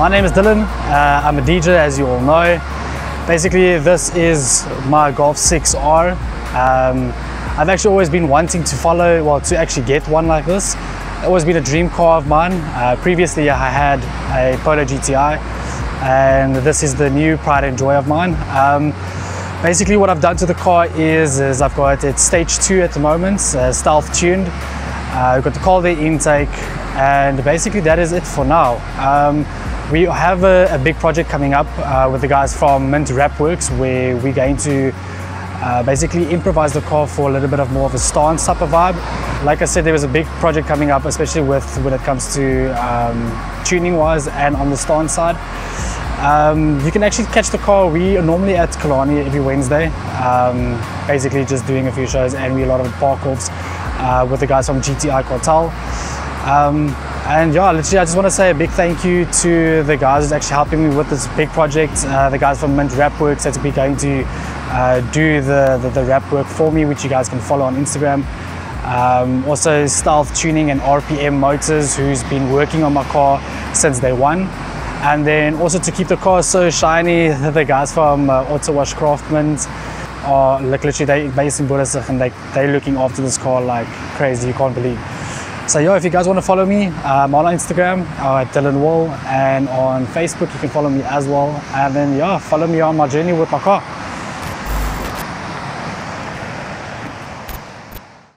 My name is Dylan, I'm a DJ as you all know. Basically this is my Golf 6R. I've actually always been wanting to actually get one like this. It's always been a dream car of mine. Previously I had a Polo GTI and this is the new pride and joy of mine. Basically what I've done to the car is I've got it stage 2 at the moment, stealth tuned. We've got the cold air intake and basically that is it for now. We have a big project coming up with the guys from Mint Wrapworks where we're going to basically improvise the car for a little bit of more of a stance type of vibe. Like I said, there was a big project coming up, especially when it comes to tuning wise and on the stance side. You can actually catch the car. We are normally at Kalani every Wednesday, basically just doing a few shows, and we a lot of park-offs with the guys from GTI Quartel. And yeah, literally I just want to say a big thank you to the guys who's actually helping me with this big project. The guys from Mint Wrapworks that's been going to do the wrap work for me, which you guys can follow on Instagram. Also Stealth Tuning and RPM Motors, who's been working on my car since day one. And then also to keep the car so shiny, the guys from Auto Wash Craft Mint are literally, they're based in Boeresig and they're looking after this car like crazy, you can't believe. So yeah, if you guys want to follow me, I'm on Instagram at Dylan Wall, and on Facebook you can follow me as well. And then yeah, follow me on my journey with my car.